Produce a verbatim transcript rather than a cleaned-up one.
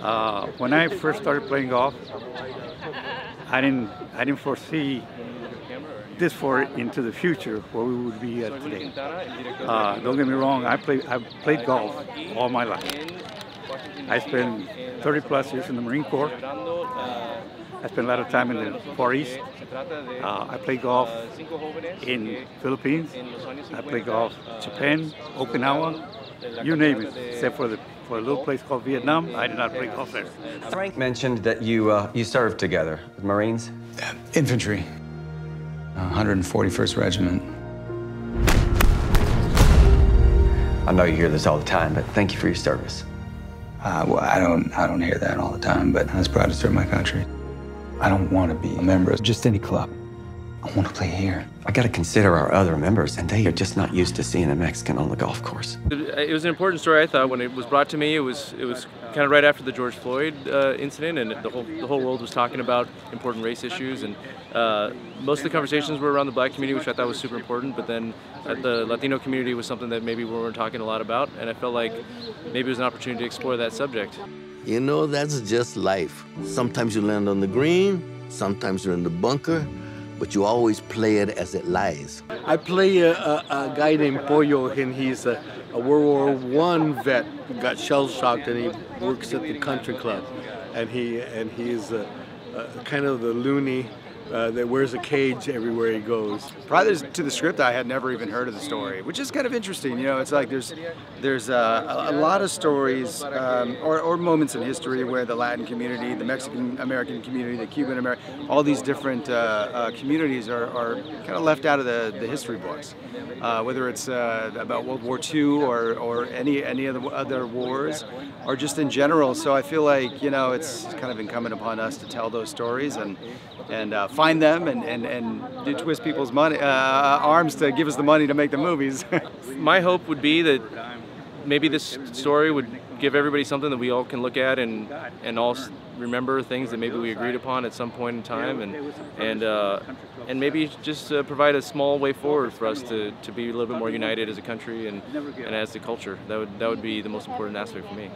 Uh, when I first started playing golf, I didn't I didn't foresee this far into the future where we would be at today. Uh, don't get me wrong, I played I played golf all my life. I spent thirty plus years in the Marine Corps. I spent a lot of time in the Far East. Uh, I played golf in Philippines. I played golf Japan, Okinawa, you name it, except for the for a little place called Vietnam. I did not play golf there. Frank mentioned that you uh, you served together with Marines. Uh, infantry, one hundred forty-first Regiment. I know you hear this all the time, but thank you for your service. Uh, well, I don't, I don't hear that all the time, but I was proud to serve my country. I don't want to be a member of just any club. I want to play here. I got to consider our other members, and they are just not used to seeing a Mexican on the golf course. It was an important story, I thought, when it was brought to me. It was, it was kind of right after the George Floyd uh, incident, and the whole, the whole world was talking about important race issues, and uh, most of the conversations were around the black community, which I thought was super important, but then at the Latino community was something that maybe we weren't talking a lot about, and I felt like maybe it was an opportunity to explore that subject. You know, that's just life. Sometimes you land on the green, sometimes you're in the bunker, but you always play it as it lies. I play a, a, a guy named Poyo, and he's a, a World War One vet who got shell-shocked, and he works at the country club. And he and he's a, a kind of the loony uh, that wears a cage everywhere he goes. Prior to the script, I had never even heard of the story, which is kind of interesting. You know, it's like there's there's uh, a, a lot of stories um, or, or moments in history where the Latin community, the Mexican-American community, the Cuban-American, all these different uh, uh, communities are, are kind of left out of the, the history books. Uh, whether it's uh, about World War Two or, or any any other other wars, or just in general. So I feel like, you know, it's kind of incumbent upon us to tell those stories and and uh, find them and and and twist people's money uh, arms to give us the money to make the movies. My hope would be that maybe this story would give everybody something that we all can look at and and all remember things that maybe we agreed upon at some point in time, and and uh, and maybe just uh, provide a small way forward for us to, to be a little bit more united as a country and and as a culture. That would that would be the most important aspect for me.